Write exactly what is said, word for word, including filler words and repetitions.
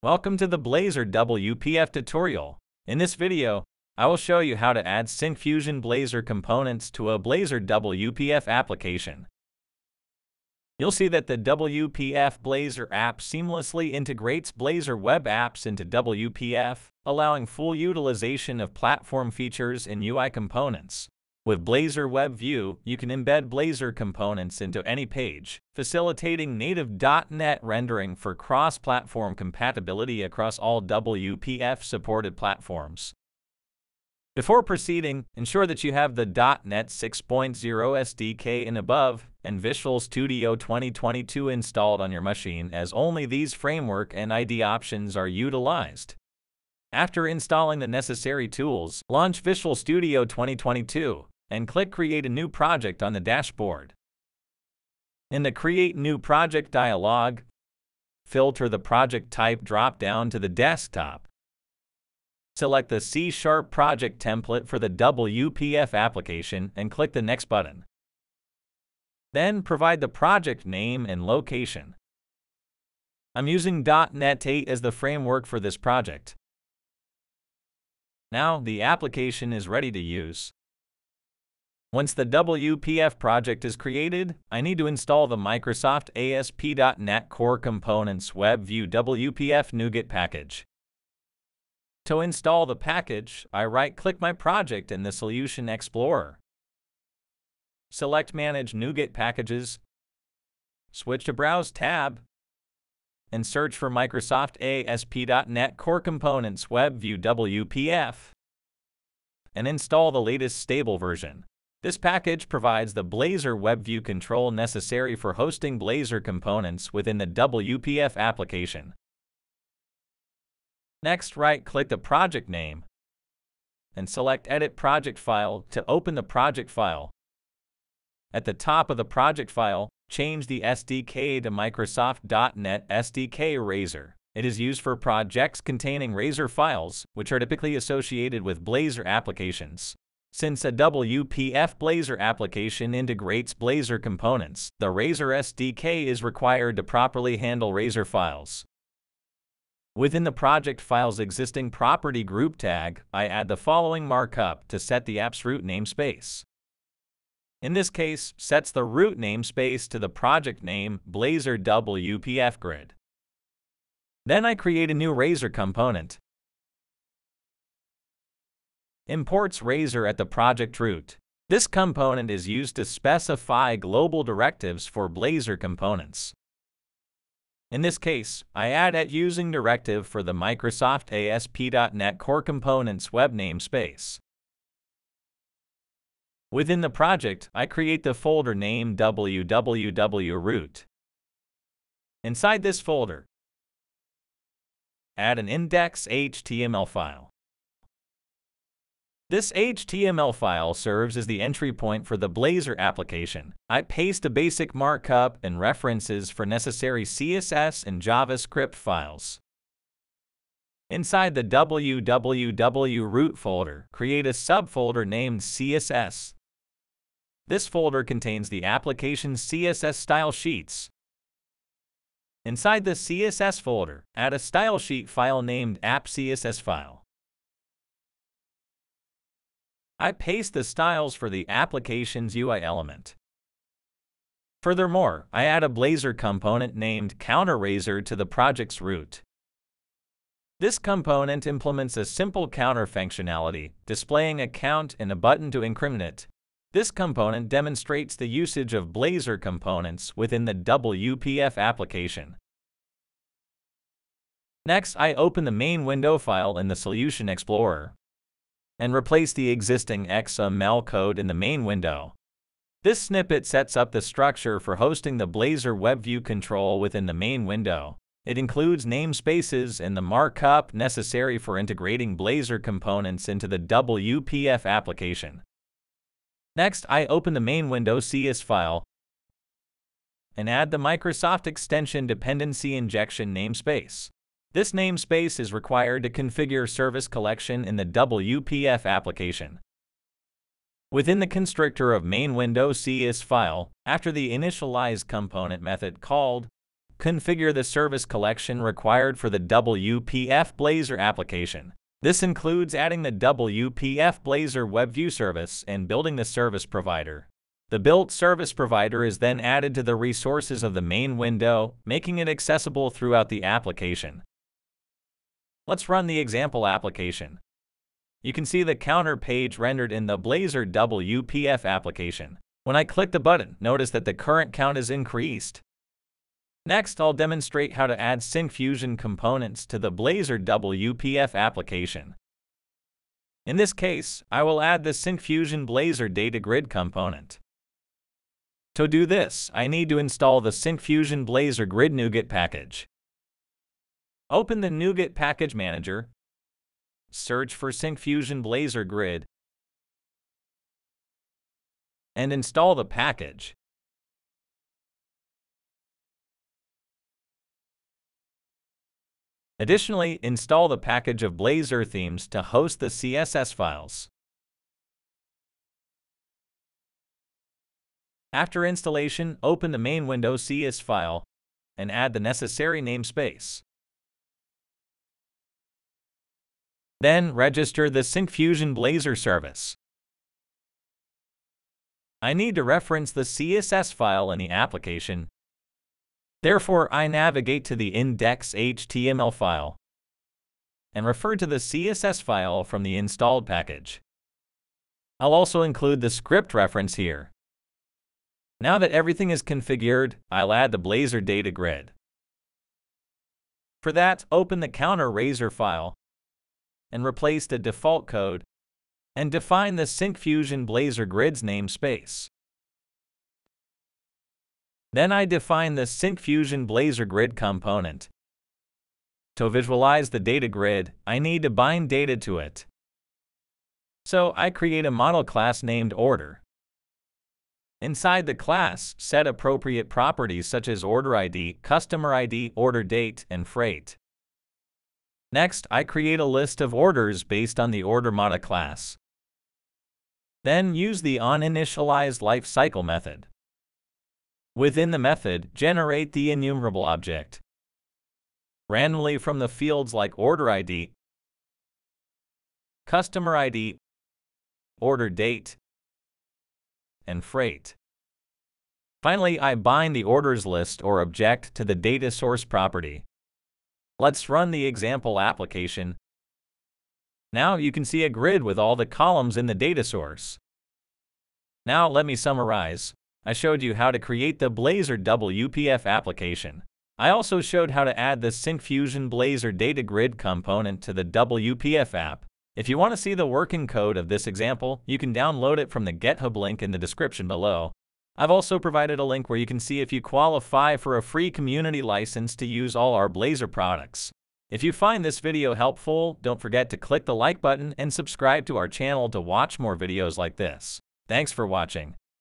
Welcome to the Blazor W P F tutorial. In this video, I will show you how to add Syncfusion Blazor components to a Blazor W P F application. You'll see that the W P F Blazor app seamlessly integrates Blazor web apps into W P F, allowing full utilization of platform features and U I components. With Blazor WebView, you can embed Blazor components into any page, facilitating native dot net rendering for cross-platform compatibility across all W P F-supported platforms. Before proceeding, ensure that you have the dot net six point zero S D K and above and Visual Studio twenty twenty-two installed on your machine, as only these framework and I D options are utilized. After installing the necessary tools, launch Visual Studio twenty twenty-two and click Create a New Project on the dashboard. In the Create New Project dialog, filter the project type drop-down to the desktop. Select the C# project template for the W P F application and click the Next button. Then provide the project name and location. I'm using dot net eight as the framework for this project. Now the application is ready to use. Once the W P F project is created, I need to install the Microsoft A S P dot net Core Components WebView W P F NuGet package. To install the package, I right-click my project in the Solution Explorer. Select Manage NuGet Packages, switch to Browse tab, and search for Microsoft A S P dot net Core Components WebView W P F, and install the latest stable version. This package provides the Blazor WebView control necessary for hosting Blazor components within the W P F application. Next, right-click the project name and select Edit Project File to open the project file. At the top of the project file, change the S D K to Microsoft dot net S D K Razor. It is used for projects containing Razor files, which are typically associated with Blazor applications. Since a W P F Blazor application integrates Blazor components, the Razor S D K is required to properly handle Razor files. Within the project file's existing property group tag, I add the following markup to set the app's root namespace. In this case, sets the root namespace to the project name Blazor W P F Grid. Then I create a new Razor component. Imports Razor at the project root. This component is used to specify global directives for Blazor components. In this case, I add at using directive for the Microsoft A S P dot net Core Components web namespace. Within the project, I create the folder name wwwroot. Inside this folder, add an index dot H T M L file. This H T M L file serves as the entry point for the Blazor application. I paste a basic markup and references for necessary C S S and JavaScript files. Inside the www root folder, create a subfolder named C S S. This folder contains the application's C S S style sheets. Inside the C S S folder, add a style sheet file named app dot C S S file. I paste the styles for the application's U I element. Furthermore, I add a Blazor component named Counter dot razor to the project's root. This component implements a simple counter functionality, displaying a count and a button to increment it. This component demonstrates the usage of Blazor components within the W P F application. Next, I open the main window file in the Solution Explorer and replace the existing X M L code in the main window. This snippet sets up the structure for hosting the Blazor WebView control within the main window. It includes namespaces and the markup necessary for integrating Blazor components into the W P F application. Next, I open the main window dot C S file and add the Microsoft extension dependency injection namespace. This namespace is required to configure service collection in the W P F application. Within the constrictor of main window dot C S file, after the initialize component method called, configure the service collection required for the W P F Blazor application. This includes adding the W P F Blazor WebView service and building the service provider. The built service provider is then added to the resources of the main window, making it accessible throughout the application. Let's run the example application. You can see the counter page rendered in the Blazor W P F application. When I click the button, notice that the current count is increased. Next, I'll demonstrate how to add Syncfusion components to the Blazor W P F application. In this case, I will add the Syncfusion Blazor DataGrid component. To do this, I need to install the Syncfusion Blazor Grid NuGet package. Open the NuGet package manager. Search for Syncfusion Blazor Grid and install the package. Additionally, install the package of Blazor themes to host the C S S files. After installation, open the MainWindow.cs file and add the necessary namespace. Then, register the Syncfusion Blazor service. I need to reference the C S S file in the application. Therefore, I navigate to the index dot H T M L file and refer to the C S S file from the installed package. I'll also include the script reference here. Now that everything is configured, I'll add the Blazor data grid. For that, open the Counter.razor file and replace the default code and define the Syncfusion Blazor Grid's namespace. Then I define the Syncfusion Blazor Grid component. To visualize the data grid, I need to bind data to it. So I create a model class named Order. Inside the class, set appropriate properties such as OrderId, CustomerId, OrderDate, and Freight. Next, I create a list of orders based on the OrderModel class. Then use the onInitialized lifecycle method. Within the method, generate the enumerable object randomly from the fields like OrderId, CustomerId, OrderDate, and Freight. Finally, I bind the orders list or object to the data source property. Let's run the example application. Now you can see a grid with all the columns in the data source. Now let me summarize. I showed you how to create the Blazor W P F application. I also showed how to add the Syncfusion Blazor data grid component to the W P F app. If you want to see the working code of this example, you can download it from the GitHub link in the description below. I've also provided a link where you can see if you qualify for a free community license to use all our Blazor products. If you find this video helpful, don't forget to click the like button and subscribe to our channel to watch more videos like this. Thanks for watching.